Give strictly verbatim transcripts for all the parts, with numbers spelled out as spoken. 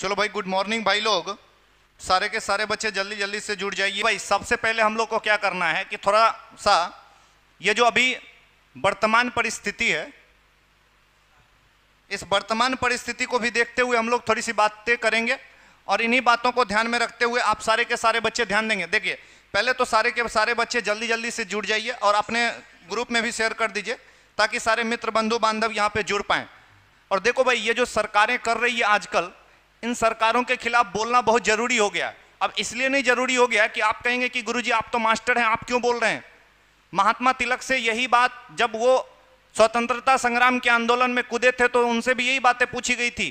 चलो भाई good morning भाई लोग, सारे के सारे बच्चे जल्दी जल्दी से जुड़ जाइए। भाई सबसे पहले हम लोग को क्या करना है कि थोड़ा सा ये जो अभी वर्तमान परिस्थिति है, इस वर्तमान परिस्थिति को भी देखते हुए हम लोग थोड़ी सी बातें करेंगे और इन्हीं बातों को ध्यान में रखते हुए आप सारे के सारे बच्चे ध्यान देंगे। देखिए पहले तो सारे के सारे बच्चे जल्दी जल्दी से जुड़ जाइए और अपने ग्रुप में भी शेयर कर दीजिए ताकि सारे मित्र बंधु बांधव यहाँ पे जुड़ पाएँ। और देखो भाई ये जो सरकारें कर रही है आजकल, इन सरकारों के खिलाफ बोलना बहुत जरूरी हो गया। अब इसलिए नहीं जरूरी हो गया कि आप कहेंगे कि गुरुजी आप तो मास्टर हैं, आप क्यों बोल रहे हैं। महात्मा तिलक से यही बात, जब वो स्वतंत्रता संग्राम के आंदोलन में कूदे थे तो उनसे भी यही बातें पूछी गई थी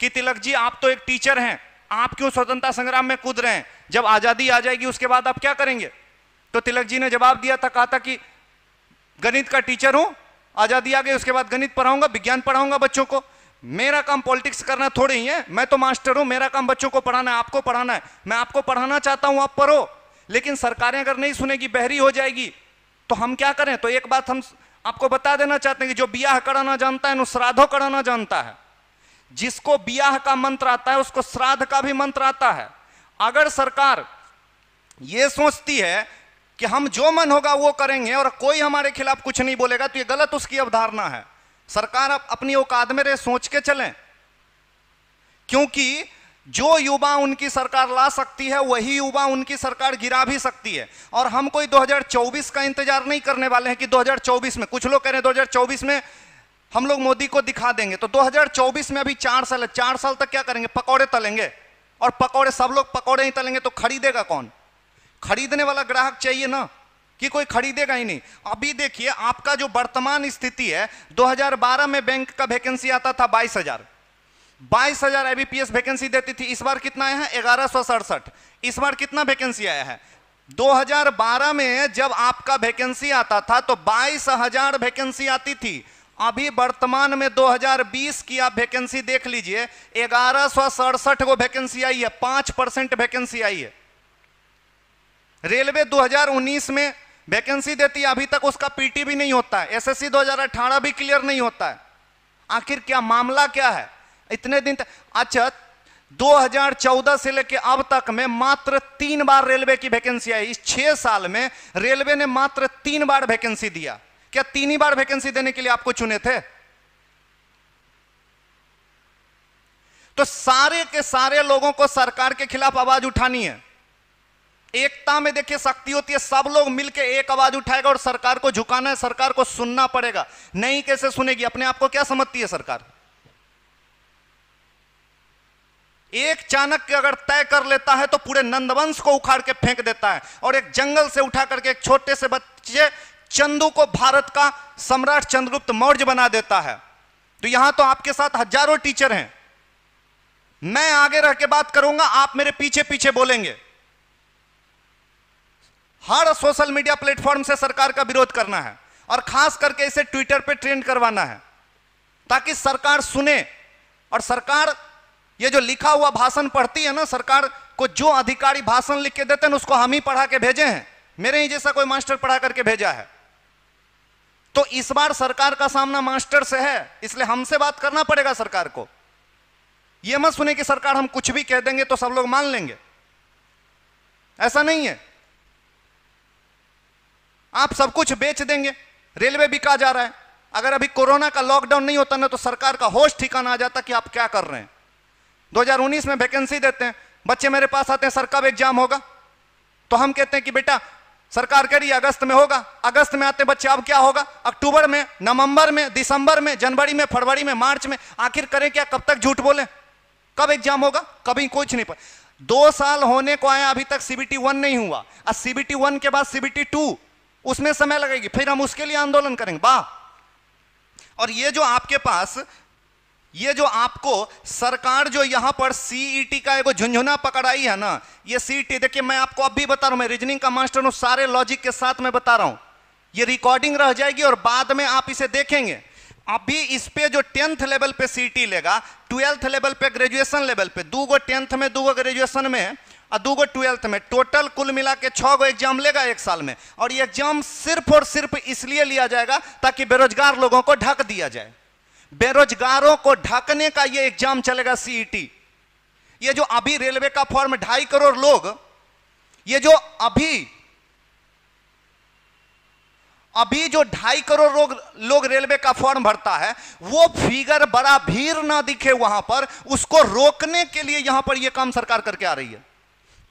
कि तिलक जी आप तो एक टीचर हैं, आप क्यों स्वतंत्रता संग्राम में कूद रहे हैं, जब आजादी आ जाएगी उसके बाद आप क्या करेंगे। तो तिलक जी ने जवाब दिया था, कहा था कि गणित का टीचर हूं, आजादी आ गई उसके बाद गणित पढ़ाऊंगा, विज्ञान पढ़ाऊंगा बच्चों को, मेरा काम पॉलिटिक्स करना थोड़ी ही है, मैं तो मास्टर हूं, मेरा काम बच्चों को पढ़ाना है, आपको पढ़ाना है, मैं आपको पढ़ाना चाहता हूं, आप पढ़ो। लेकिन सरकारें अगर नहीं सुनेगी, बहरी हो जाएगी तो हम क्या करें। तो एक बात हम आपको बता देना चाहते हैं कि जो ब्याह कराना जानता है ना श्राद्धों कराना जानता है, जिसको ब्याह का मंत्र आता है उसको श्राद्ध का भी मंत्र आता है। अगर सरकार ये सोचती है कि हम जो मन होगा वो करेंगे और कोई हमारे खिलाफ कुछ नहीं बोलेगा तो ये गलत उसकी अवधारणा है। सरकार अब अपनी औकात में रहे सोच के चलें, क्योंकि जो युवा उनकी सरकार ला सकती है वही युवा उनकी सरकार गिरा भी सकती है। और हम कोई दो हज़ार चौबीस का इंतजार नहीं करने वाले हैं कि दो हज़ार चौबीस में, कुछ लोग कह रहे हैं दो हज़ार चौबीस में हम लोग मोदी को दिखा देंगे। तो दो हज़ार चौबीस में अभी चार साल है, चार साल तक क्या करेंगे, पकौड़े तलेंगे। और पकौड़े सब लोग पकौड़े ही तलेंगे तो खरीदेगा कौन, खरीदने वाला ग्राहक चाहिए ना, कि कोई खरीदेगा ही नहीं। अभी देखिए आपका जो वर्तमान स्थिति है, दो हज़ार बारह में बैंक का वैकेंसी आता था बाईस हज़ार, बाईस हज़ार I B P S vacancy देती थी। इस बार कितना आया है, ग्यारह सौ सड़सठ। इस बार कितना वैकेंसी आया है, दो हज़ार बारह में जब आपका वैकेंसी आता था तो बाईस हज़ार वैकेंसी आती थी। अभी वर्तमान में दो हज़ार बीस की आप वैकेंसी देख लीजिए, ग्यारह सौ सड़सठ को वैकेंसी आई है, पांच परसेंट वैकेंसी आई है। रेलवे दो हज़ार उन्नीस में वैकेंसी देती है, अभी तक उसका पी टी भी नहीं होता है, एस एस सी दो हज़ार अठारह भी क्लियर नहीं होता है। आखिर क्या मामला क्या है इतने दिन तक। अच्छा दो हज़ार चौदह से लेकर अब तक में मात्र तीन बार रेलवे की वैकेंसी आई। इस छह साल में रेलवे ने मात्र तीन बार वैकेंसी दिया। क्या तीन ही बार वैकेंसी देने के लिए आपको चुने थे। तो सारे के सारे लोगों को सरकार के खिलाफ आवाज उठानी है। एकता में देखिए शक्ति होती है, सब लोग मिलकर एक आवाज उठाएगा और सरकार को झुकाना है, सरकार को सुनना पड़ेगा। नहीं कैसे सुनेगी, अपने आप को क्या समझती है सरकार। एक चाणक्य अगर तय कर लेता है तो पूरे नंदवंश को उखाड़ के फेंक देता है। और एक जंगल से उठा करके एक छोटे से बच्चे चंदू को भारत का सम्राट चंद्रगुप्त मौर्य बना देता है। तो यहां तो आपके साथ हजारों टीचर हैं, मैं आगे रह के बात करूंगा, आप मेरे पीछे पीछे बोलेंगे। हर सोशल मीडिया प्लेटफॉर्म से सरकार का विरोध करना है और खास करके इसे ट्विटर पे ट्रेंड करवाना है ताकि सरकार सुने। और सरकार ये जो लिखा हुआ भाषण पढ़ती है ना, सरकार को जो अधिकारी भाषण लिख के देते हैं उसको हम ही पढ़ा के भेजे हैं, मेरे ही जैसा कोई मास्टर पढ़ा करके भेजा है। तो इस बार सरकार का सामना मास्टर से है, इसलिए हमसे बात करना पड़ेगा सरकार को। यह मत सुने कि सरकार हम कुछ भी कह देंगे तो सब लोग मान लेंगे, ऐसा नहीं है। आप सब कुछ बेच देंगे, रेलवे बिका जा रहा है। अगर अभी कोरोना का लॉकडाउन नहीं होता ना तो सरकार का होश ठिकाना आ जाता कि आप क्या कर रहे हैं। दो हज़ार उन्नीस में वैकेंसी देते हैं, बच्चे मेरे पास आते हैं, सर कब एग्जाम होगा, तो हम कहते हैं कि बेटा सरकार कह रही है अगस्त में होगा। अगस्त में आते हैं बच्चे, अब क्या होगा, अक्टूबर में, नवंबर में, दिसंबर में, जनवरी में, फरवरी में, मार्च में। आखिर करें क्या, कब तक झूठ बोले, कब एग्जाम होगा, कभी कुछ नहीं पता। दो साल होने को आया, अभी तक सी बी टी वन नहीं हुआ, और सी बी टी वन के बाद सी बी टी टू, उसमें समय लगेगी, फिर हम उसके लिए आंदोलन करेंगे। वाह। और ये जो आपके पास, ये जो आपको सरकार जो यहां पर सी ई टी का एगो झुंझुना पकड़ाई है ना, ये सी ई टी देखिए मैं आपको अब भी बता रहा हूं, मैं रीजनिंग का मास्टर हूं, सारे लॉजिक के साथ मैं बता रहा हूं। ये रिकॉर्डिंग रह जाएगी और बाद में आप इसे देखेंगे। अभी इस पे जो टेंथ लेवल पे सी ई टी लेगा, ट्वेल्थ लेवल पे, ग्रेजुएशन लेवल पे, दो गो टेंथ में, दो गो ग्रेजुएशन में और दो गो ट्वेल्थ में, टोटल कुल मिला के छह गो एग्जाम लेगा एक साल में। और ये एग्जाम सिर्फ और सिर्फ इसलिए लिया जाएगा ताकि बेरोजगार लोगों को ढक दिया जाए। बेरोजगारों को ढकने का ये एग्जाम चलेगा सीईटी। ये जो अभी रेलवे का फॉर्म ढाई करोड़ लोग, ये जो अभी अभी जो ढाई करोड़ लोग लोग रेलवे का फॉर्म भरता है, वो फिगर बड़ा भीड़ ना दिखे वहां पर, उसको रोकने के लिए यहां पर ये काम सरकार करके आ रही है।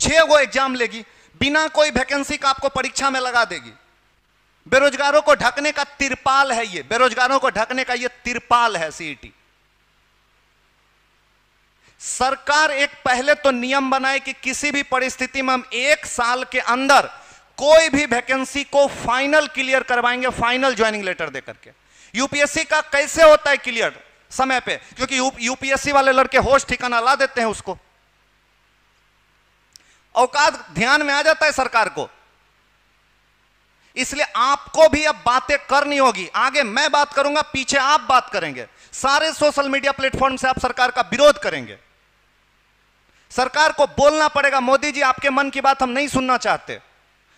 छह वो एग्जाम लेगी, बिना कोई वैकेंसी का आपको परीक्षा में लगा देगी। बेरोजगारों को ढकने का तिरपाल है ये, बेरोजगारों को ढकने का ये तिरपाल है सीईटी। सरकार एक पहले तो नियम बनाए कि किसी भी परिस्थिति में हम एक साल के अंदर कोई भी वैकेंसी को फाइनल क्लियर करवाएंगे, फाइनल ज्वाइनिंग लेटर देकर के। यूपीएससी का कैसे होता है क्लियर समय पे, क्योंकि यू, यूपीएससी वाले लड़के होश ठिकाना ला देते हैं उसको, औकात ध्यान में आ जाता है सरकार को। इसलिए आपको भी अब बातें करनी होगी, आगे मैं बात करूंगा, पीछे आप बात करेंगे, सारे सोशल मीडिया प्लेटफॉर्म से आप सरकार का विरोध करेंगे। सरकार को बोलना पड़ेगा, मोदी जी आपके मन की बात हम नहीं सुनना चाहते,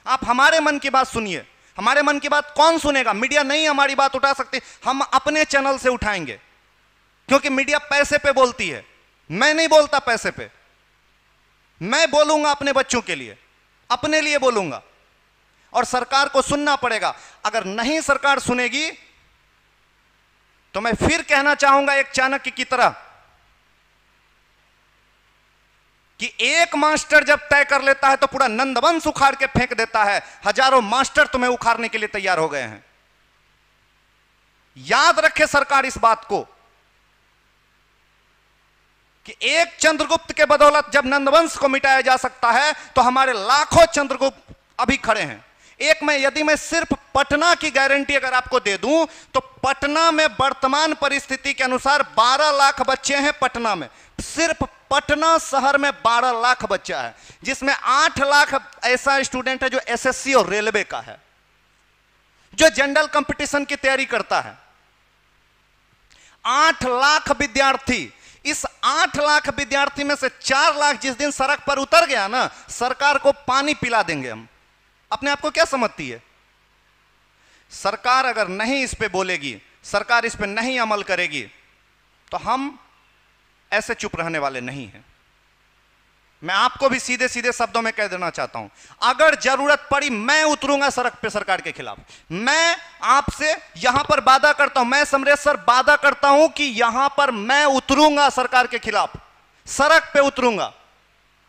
आप हमारे मन की बात सुनिए। हमारे मन की बात कौन सुनेगा, मीडिया नहीं हमारी बात उठा सकती, हम अपने चैनल से उठाएंगे, क्योंकि मीडिया पैसे पे बोलती है, मैं नहीं बोलता पैसे पे। मैं बोलूंगा अपने बच्चों के लिए, अपने लिए बोलूंगा, और सरकार को सुनना पड़ेगा। अगर नहीं सरकार सुनेगी तो मैं फिर कहना चाहूंगा एक चाणक्य की तरह कि एक मास्टर जब तय कर लेता है तो पूरा नंदवंश उखाड़ के फेंक देता है, हजारों मास्टर तुम्हें उखाड़ने के लिए तैयार हो गए हैं। याद रखे सरकार इस बात को कि एक चंद्रगुप्त के बदौलत जब नंदवंश को मिटाया जा सकता है, तो हमारे लाखों चंद्रगुप्त अभी खड़े हैं। एक में यदि मैं सिर्फ पटना की गारंटी अगर आपको दे दूं, तो पटना में वर्तमान परिस्थिति के अनुसार बारह लाख बच्चे हैं। पटना में, सिर्फ पटना शहर में बारह लाख बच्चा है, जिसमें आठ लाख ऐसा स्टूडेंट है जो एसएससी और रेलवे का है, जो जनरल कंपटीशन की तैयारी करता है। आठ लाख विद्यार्थी, इस आठ लाख विद्यार्थी में से चार लाख जिस दिन सड़क पर उतर गया ना, सरकार को पानी पिला देंगे हम। अपने आप को क्या समझती है सरकार? अगर नहीं इस पे बोलेगी, सरकार इस पे नहीं अमल करेगी, तो हम ऐसे चुप रहने वाले नहीं हैं। मैं आपको भी सीधे सीधे शब्दों में कह देना चाहता हूं, अगर जरूरत पड़ी मैं उतरूंगा सड़क पे सरकार के खिलाफ। मैं आपसे यहां पर वादा करता हूं, मैं समरेश सर वादा करता हूं कि यहां पर मैं उतरूंगा सरकार के खिलाफ, सड़क पे उतरूंगा।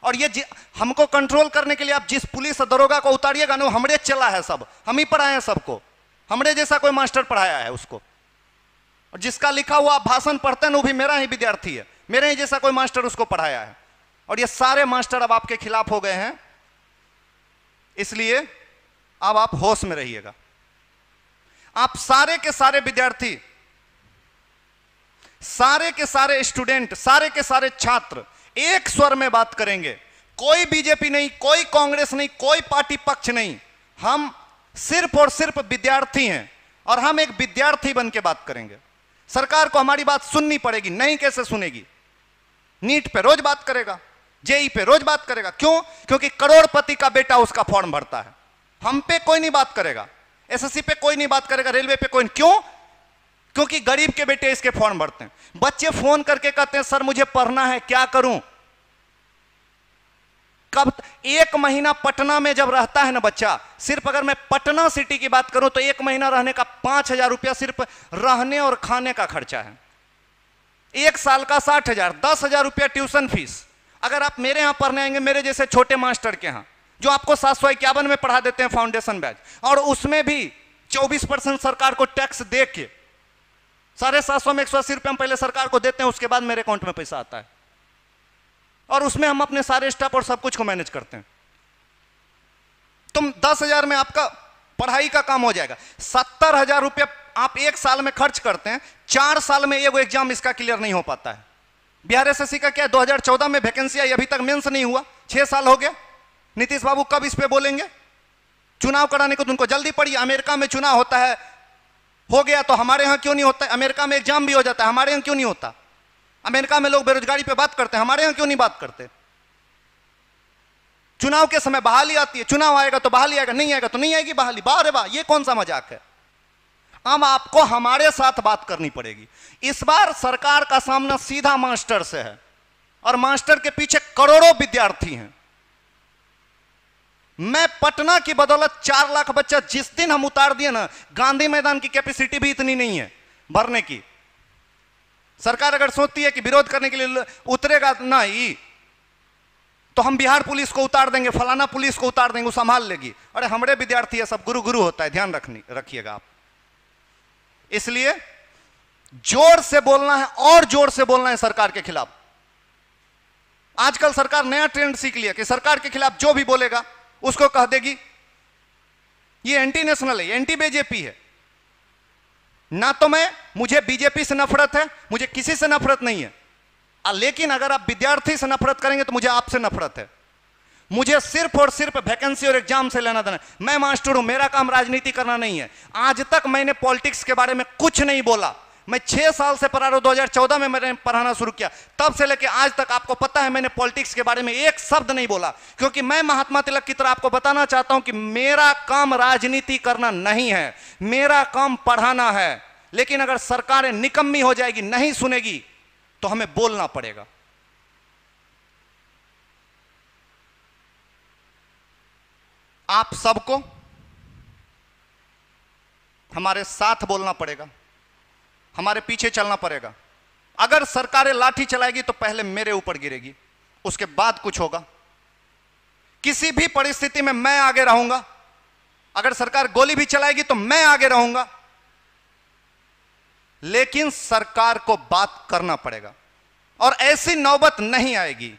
और ये हमको कंट्रोल करने के लिए आप जिस पुलिस दरोगा को उतारिएगा ना, हमरे चला है सब, हम ही पढ़ाए हैं सबको, हमरे जैसा कोई मास्टर पढ़ाया है उसको, और जिसका लिखा हुआ भाषण पढ़ते हैं ना, वो भी मेरा ही विद्यार्थी है, मेरे ही जैसा कोई मास्टर उसको पढ़ाया है। और ये सारे मास्टर अब आपके खिलाफ हो गए हैं, इसलिए अब आप होश में रहिएगा। आप सारे के सारे विद्यार्थी, सारे के सारे स्टूडेंट, सारे के सारे छात्र एक स्वर में बात करेंगे। कोई बीजेपी नहीं, कोई कांग्रेस नहीं, कोई पार्टी पक्ष नहीं, हम सिर्फ और सिर्फ विद्यार्थी हैं, और हम एक विद्यार्थी बन के बात करेंगे। सरकार को हमारी बात सुननी पड़ेगी, नहीं कैसे सुनेगी? नीट पे रोज बात करेगा, जेई पे रोज बात करेगा, क्यों? क्योंकि करोड़पति का बेटा उसका फॉर्म भरता है। हम पे कोई नहीं बात करेगा, एसएससी पे कोई नहीं बात करेगा, रेलवे पे कोई नहीं। क्यों? क्योंकि गरीब के बेटे इसके फॉर्म भरते हैं। बच्चे फोन करके कहते हैं सर मुझे पढ़ना है, क्या करूं? कब एक महीना पटना में जब रहता है ना बच्चा, सिर्फ अगर मैं पटना सिटी की बात करूं तो एक महीना रहने का पांच हजार रुपया सिर्फ रहने और खाने का खर्चा है। एक साल का साठ हजार, दस हजार रुपया ट्यूशन फीस। अगर आप मेरे यहां पढ़ने आएंगे, मेरे जैसे छोटे मास्टर के यहां, जो आपको सात सौ इक्यावन में पढ़ा देते हैं फाउंडेशन बैच, और उसमें भी चौबीस परसेंट सरकार को टैक्स दे के, साढ़े सात सौ में एक सौ अस्सी रुपये हम पहले सरकार को देते हैं, उसके बाद मेरे अकाउंट में पैसा आता है, और उसमें हम अपने सारे स्टाफ और सब कुछ को मैनेज करते हैं। तुम दस हजार में आपका पढ़ाई का काम हो जाएगा, सत्तर हजार रुपया आप एक साल में खर्च करते हैं, चार साल में एगो एग्जाम इसका क्लियर नहीं हो पाता है। बिहार एसएससी का क्या, दो हजार चौदह में वैकेंसी आई, अभी तक मेंस नहीं हुआ, छह साल हो गया। नीतीश बाबू कब इस पे बोलेंगे? चुनाव कराने को तुमको जल्दी पड़ी। अमेरिका में चुनाव होता है, हो गया, तो हमारे यहाँ क्यों नहीं होता? अमेरिका में एग्जाम भी हो जाता है, हमारे यहाँ क्यों नहीं होता? अमेरिका में लोग बेरोजगारी पे बात करते हैं, हमारे यहाँ क्यों नहीं बात करते? चुनाव के समय बहाली आती है, चुनाव आएगा तो बहाली आएगा, नहीं आएगा तो नहीं आएगी बहाली। वाह रे वाह, ये कौन सा मजाक है? अब आपको हमारे साथ बात करनी पड़ेगी। इस बार सरकार का सामना सीधा मास्टर से है और मास्टर के पीछे करोड़ों विद्यार्थी हैं। मैं पटना की बदौलत चार लाख बच्चा जिस दिन हम उतार दिए ना, गांधी मैदान की कैपेसिटी भी इतनी नहीं है भरने की। सरकार अगर सोचती है कि विरोध करने के लिए उतरेगा ना ही तो हम बिहार पुलिस को उतार देंगे, फलाना पुलिस को उतार देंगे, वो संभाल लेगी। अरे हमारे विद्यार्थी है, सब गुरु गुरु होता है, ध्यान रखनी रखिएगा आप। इसलिए जोर से बोलना है और जोर से बोलना है सरकार के खिलाफ। आजकल सरकार नया ट्रेंड सीख लिया कि सरकार के खिलाफ जो भी बोलेगा उसको कह देगी ये एंटी नेशनल है, एंटी बीजेपी है। ना तो मैं, मुझे बीजेपी से नफरत है, मुझे किसी से नफरत नहीं है, लेकिन अगर आप विद्यार्थी से नफरत करेंगे तो मुझे आपसे नफरत है। मुझे सिर्फ और सिर्फ वैकेंसी और एग्जाम से लेना देना। मैं मास्टर हूं, मेरा काम राजनीति करना नहीं है। आज तक मैंने पॉलिटिक्स के बारे में कुछ नहीं बोला। मैं छह साल से पढ़ा रहा हूं, दो हज़ार चौदह में मैंने पढ़ाना शुरू किया, तब से लेकर आज तक आपको पता है मैंने पॉलिटिक्स के बारे में एक शब्द नहीं बोला, क्योंकि मैं महात्मा तिलक की तरह आपको बताना चाहता हूं कि मेरा काम राजनीति करना नहीं है, मेरा काम पढ़ाना है। लेकिन अगर सरकारें निकम्मी हो जाएगी, नहीं सुनेगी, तो हमें बोलना पड़ेगा। आप सबको हमारे साथ बोलना पड़ेगा, हमारे पीछे चलना पड़ेगा। अगर सरकारें लाठी चलाएगी तो पहले मेरे ऊपर गिरेगी, उसके बाद कुछ होगा। किसी भी परिस्थिति में मैं आगे रहूंगा। अगर सरकार गोली भी चलाएगी तो मैं आगे रहूंगा, लेकिन सरकार को बात करना पड़ेगा और ऐसी नौबत नहीं आएगी।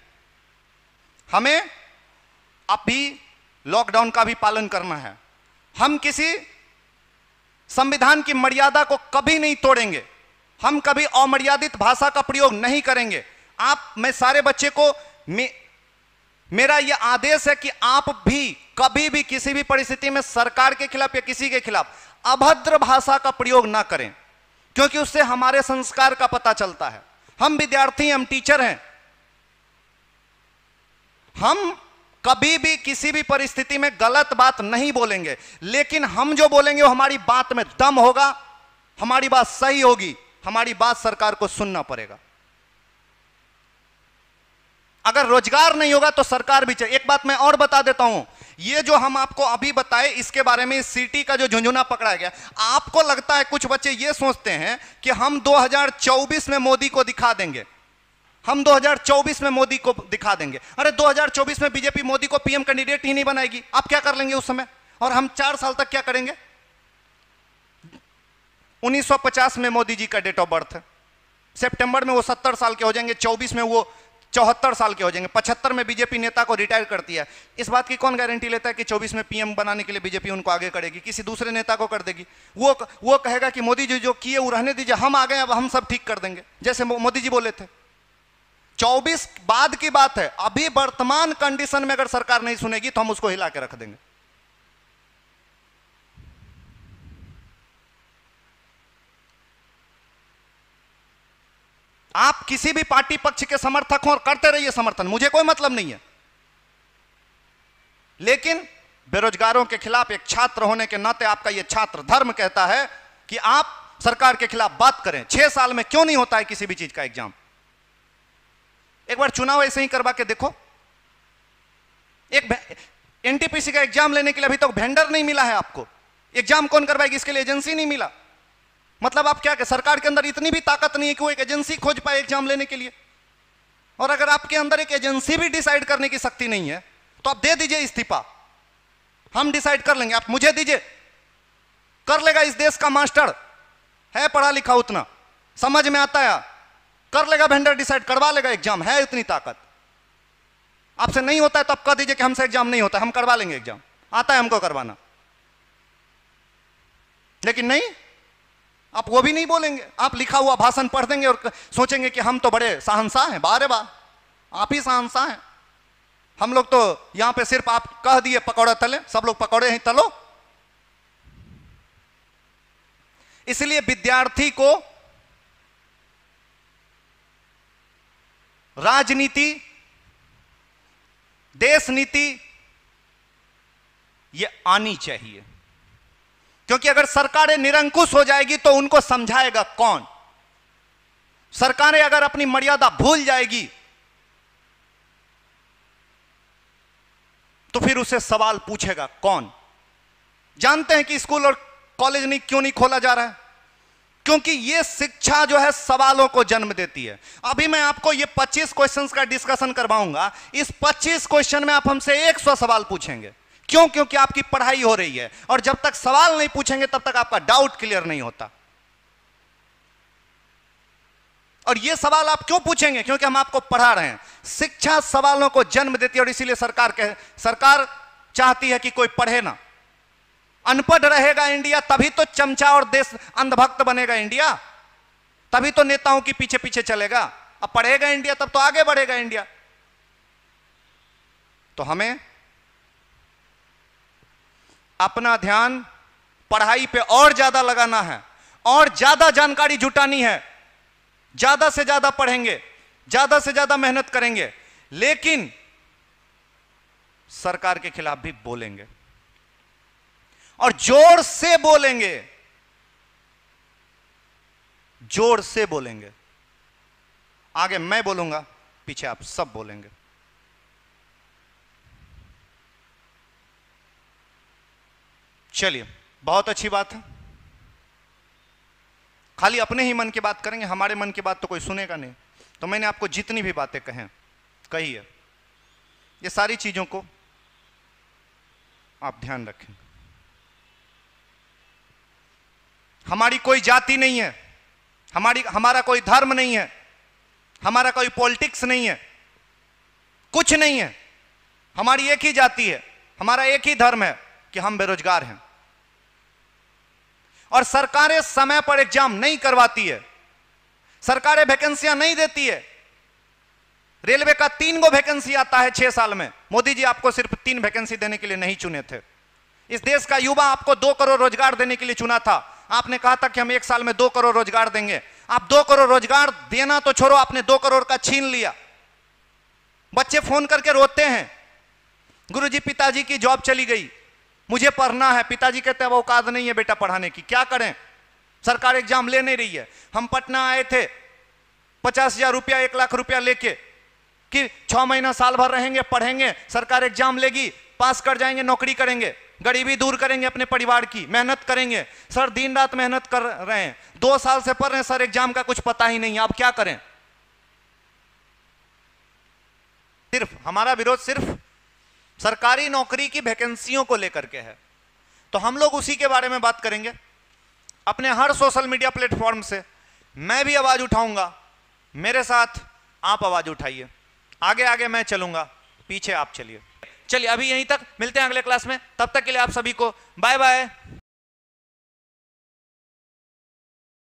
हमें अभी लॉकडाउन का भी पालन करना है। हम किसी संविधान की मर्यादा को कभी नहीं तोड़ेंगे। हम कभी अमर्यादित भाषा का प्रयोग नहीं करेंगे। आप, मैं सारे बच्चे को मे, मेरा यह आदेश है कि आप भी कभी भी किसी भी परिस्थिति में सरकार के खिलाफ या किसी के खिलाफ अभद्र भाषा का प्रयोग ना करें, क्योंकि उससे हमारे संस्कार का पता चलता है। हम विद्यार्थी, हम टीचर हैं, हम कभी भी किसी भी परिस्थिति में गलत बात नहीं बोलेंगे, लेकिन हम जो बोलेंगे वो हमारी बात में दम होगा, हमारी बात सही होगी, हमारी बात सरकार को सुनना पड़ेगा। अगर रोजगार नहीं होगा तो सरकार भी चाहिए। एक बात मैं और बता देता हूं, ये जो हम आपको अभी बताए इसके बारे में, इस सिटी का जो झुंझुना पकड़ा गया, आपको लगता है कुछ बच्चे ये सोचते हैं कि हम दो हज़ार चौबीस में मोदी को दिखा देंगे, हम दो हज़ार चौबीस में मोदी को दिखा देंगे। अरे दो हज़ार चौबीस में बीजेपी मोदी को पीएम कैंडिडेट ही नहीं बनाएगी, आप क्या कर लेंगे उस समय? और हम चार साल तक क्या करेंगे? उन्नीस सौ पचास में मोदी जी का डेट ऑफ बर्थ है, सितंबर में वो सत्तर साल के हो जाएंगे, चौबीस में वो चौहत्तर साल के हो जाएंगे, पचहत्तर में बीजेपी नेता को रिटायर करती है। इस बात की कौन गारंटी लेता है कि चौबीस में पीएम बनाने के लिए बीजेपी उनको आगे करेगी? किसी दूसरे नेता को कर देगी। वो वो कहेगा कि मोदी जी जो किए वो रहने दीजिए, हम आ गए, अब हम सब ठीक कर देंगे, जैसे मोदी जी बोले थे। चौबीस बाद की बात है, अभी वर्तमान कंडीशन में अगर सरकार नहीं सुनेगी तो हम उसको हिला के रख देंगे। आप किसी भी पार्टी पक्ष के समर्थक हो और करते रहिए समर्थन, मुझे कोई मतलब नहीं है, लेकिन बेरोजगारों के खिलाफ एक छात्र होने के नाते आपका यह छात्र धर्म कहता है कि आप सरकार के खिलाफ बात करें। छह साल में क्यों नहीं होता है किसी भी चीज का एग्जाम? एक बार चुनाव ऐसे ही करवा के देखो। एक एनटीपीसी का एग्जाम लेने के लिए अभी तक तो वेंडर नहीं मिला है आपको, एग्जाम कौन करवाएगी इसके लिए एजेंसी नहीं मिला। मतलब आप क्या कह, सरकार के अंदर इतनी भी ताकत नहीं है कि वो एक एजेंसी खोज पाए एग्जाम लेने के लिए। और अगर आपके अंदर एक एजेंसी भी डिसाइड करने की शक्ति नहीं है तो आप दे दीजिए इस्तीफा, हम डिसाइड कर लेंगे, आप मुझे दीजिए, कर लेगा। इस देश का मास्टर है पढ़ा लिखा, उतना समझ में आता है, कर लेगा वेंडर डिसाइड, करवा लेगा एग्जाम, है इतनी ताकत। आपसे नहीं होता है तो आप कह दीजिए कि हमसे एग्जाम नहीं होता, हम करवा लेंगे एग्जाम, आता है हमको करवाना। लेकिन नहीं, आप वो भी नहीं बोलेंगे। आप लिखा हुआ भाषण पढ़ देंगे और सोचेंगे कि हम तो बड़े शहंशाह हैं। बारे बार आप ही शहंशाह हैं, हम लोग तो यहां पे सिर्फ आप कह दिए पकौड़ा तले, सब लोग पकौड़े ही तलो। इसलिए विद्यार्थी को राजनीति, देश नीति, ये आनी चाहिए। क्योंकि अगर सरकारें निरंकुश हो जाएगी तो उनको समझाएगा कौन? सरकारें अगर अपनी मर्यादा भूल जाएगी तो फिर उसे सवाल पूछेगा कौन? जानते हैं कि स्कूल और कॉलेज नहीं क्यों नहीं खोला जा रहा है? क्योंकि यह शिक्षा जो है सवालों को जन्म देती है। अभी मैं आपको ये पच्चीस क्वेश्चंस का डिस्कशन करवाऊंगा। इस पच्चीस क्वेश्चन में आप हमसे सौ सवाल पूछेंगे। क्यों? क्योंकि आपकी पढ़ाई हो रही है और जब तक सवाल नहीं पूछेंगे तब तक आपका डाउट क्लियर नहीं होता। और ये सवाल आप क्यों पूछेंगे? क्योंकि हम आपको पढ़ा रहे हैं। शिक्षा सवालों को जन्म देती है और इसीलिए सरकार कह, सरकार चाहती है कि कोई पढ़े ना। अनपढ़ रहेगा इंडिया तभी तो चमचा और देश अंधभक्त बनेगा इंडिया, तभी तो नेताओं के पीछे पीछे चलेगा। अब पढ़ेगा इंडिया तब तो आगे बढ़ेगा इंडिया। तो हमें अपना ध्यान पढ़ाई पे और ज्यादा लगाना है और ज्यादा जानकारी जुटानी है। ज्यादा से ज्यादा पढ़ेंगे, ज्यादा से ज्यादा मेहनत करेंगे, लेकिन सरकार के खिलाफ भी बोलेंगे और जोर से बोलेंगे, जोर से बोलेंगे। आगे मैं बोलूंगा, पीछे आप सब बोलेंगे। चलिए, बहुत अच्छी बात है। खाली अपने ही मन की बात करेंगे, हमारे मन की बात तो कोई सुनेगा नहीं। तो मैंने आपको जितनी भी बातें कहें कही है, ये सारी चीजों को आप ध्यान रखें। हमारी कोई जाति नहीं है, हमारी हमारा कोई धर्म नहीं है, हमारा कोई पॉलिटिक्स नहीं है, कुछ नहीं है। हमारी एक ही जाति है, हमारा एक ही धर्म है कि हम बेरोजगार हैं। और सरकारें समय पर एग्जाम नहीं करवाती है, सरकारें वैकेंसियां नहीं देती है। रेलवे का तीन गो वैकेंसी आता है छह साल में। मोदी जी आपको सिर्फ तीन वैकेंसी देने के लिए नहीं चुने थे। इस देश का युवा आपको दो करोड़ रोजगार देने के लिए चुना था। आपने कहा था कि हम एक साल में दो करोड़ रोजगार देंगे। आप दो करोड़ रोजगार देना तो छोड़ो, आपने दो करोड़ का छीन लिया। बच्चे फोन करके रोते हैं, गुरुजी पिताजी की जॉब चली गई, मुझे पढ़ना है। पिताजी कहते हैं औकात नहीं है बेटा पढ़ाने की, क्या करें, सरकार एग्जाम ले नहीं रही है। हम पटना आए थे पचास हजार रुपया एक लाख रुपया लेके कि छह महीना साल भर रहेंगे, पढ़ेंगे, सरकार एग्जाम लेगी, पास कर जाएंगे, नौकरी करेंगे, गरीबी दूर करेंगे, अपने परिवार की मेहनत करेंगे। सर दिन रात मेहनत कर रहे हैं, दो साल से पढ़ रहे हैं, सर एग्जाम का कुछ पता ही नहीं, आप क्या करें। सिर्फ हमारा विरोध सिर्फ सरकारी नौकरी की वैकेंसियों को लेकर के है। तो हम लोग उसी के बारे में बात करेंगे। अपने हर सोशल मीडिया प्लेटफॉर्म से मैं भी आवाज उठाऊंगा, मेरे साथ आप आवाज उठाइए। आगे आगे मैं चलूंगा, पीछे आप चलिए। चलिए अभी यहीं तक, मिलते हैं अगले क्लास में। तब तक के लिए आप सभी को बाय बाय।